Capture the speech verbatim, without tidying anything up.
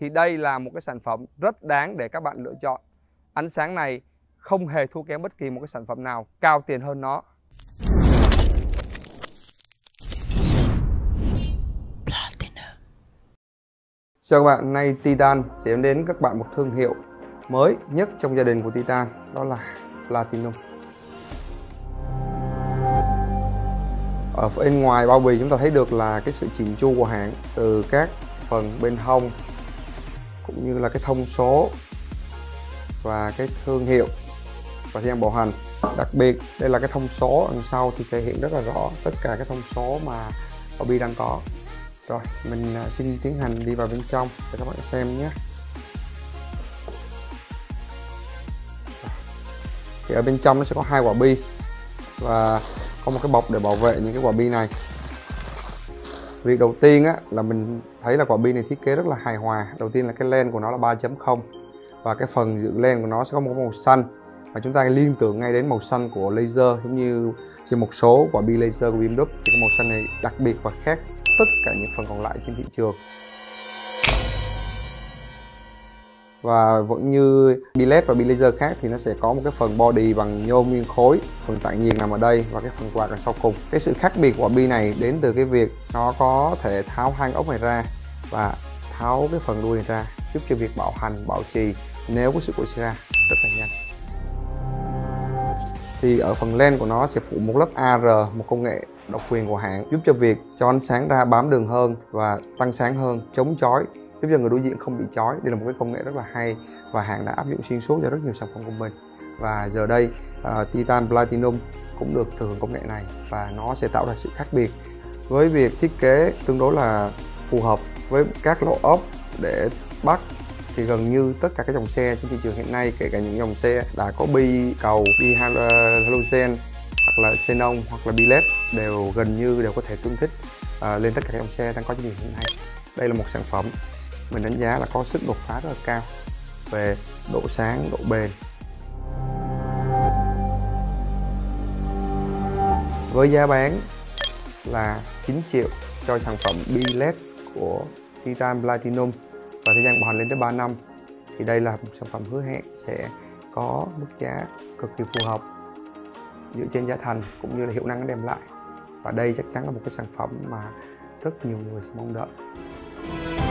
thì đây là một cái sản phẩm rất đáng để các bạn lựa chọn. Ánh sáng này không hề thua kém bất kỳ một cái sản phẩm nào cao tiền hơn nó. Chào các bạn, nay Titan sẽ đến các bạn một thương hiệu mới nhất trong gia đình của Titan, đó là Platinum. Ở bên ngoài bao bì chúng ta thấy được là cái sự chỉnh chu của hãng, từ các phần bên hông cũng như là cái thông số và cái thương hiệu và thời gian bảo hành. Đặc biệt đây là cái thông số đằng sau thì thể hiện rất là rõ tất cả các thông số mà bao bì đang có. Rồi, mình xin tiến hành đi vào bên trong để các bạn xem nhé. Thì ở bên trong nó sẽ có hai quả bi và có một cái bọc để bảo vệ những cái quả bi này. Việc đầu tiên á, là mình thấy là quả bi này thiết kế rất là hài hòa. Đầu tiên là cái len của nó là ba chấm không và cái phần giữ len của nó sẽ có một màu xanh, và chúng ta liên tưởng ngay đến màu xanh của laser, giống như trên một số quả bi laser của bê em vê thì cái màu xanh này đặc biệt và khác tất cả những phần còn lại trên thị trường. Và vẫn như B-led và B-Laser khác thì nó sẽ có một cái phần body bằng nhôm nguyên khối, phần tại nhiệt nằm ở đây và cái phần quạt ở sau cùng. Cái sự khác biệt của bi này đến từ cái việc nó có thể tháo hai ốc này ra và tháo cái phần đuôi này ra, giúp cho việc bảo hành, bảo trì nếu có sự cố xảy ra rất là nhanh. Thì ở phần len của nó sẽ phủ một lớp a rờ, một công nghệ độc quyền của hãng, giúp cho việc cho ánh sáng ra bám đường hơn và tăng sáng hơn, chống chói, giúp cho người đối diện không bị chói. Đây là một cái công nghệ rất là hay và hãng đã áp dụng xuyên suốt cho rất nhiều sản phẩm của mình. Và giờ đây uh, Titan Platinum cũng được thừa hưởng công nghệ này, và nó sẽ tạo ra sự khác biệt với việc thiết kế tương đối là phù hợp với các lỗ ốp để bắt. Thì gần như tất cả các dòng xe trên thị trường hiện nay, kể cả những dòng xe đã có bi cầu, bi halogen hoặc là xenon hoặc là bi led, đều gần như đều có thể tương thích uh, lên tất cả các dòng xe đang có trên thị trường hiện nay. Đây là một sản phẩm mình đánh giá là có sức đột phá rất là cao về độ sáng, độ bền. Với giá bán là chín triệu cho sản phẩm bi led của Titan Platinum và thời gian bảo hành lên tới ba năm, thì đây là một sản phẩm hứa hẹn sẽ có mức giá cực kỳ phù hợp dựa trên giá thành cũng như là hiệu năng nó đem lại. Và đây chắc chắn là một cái sản phẩm mà rất nhiều người sẽ mong đợi.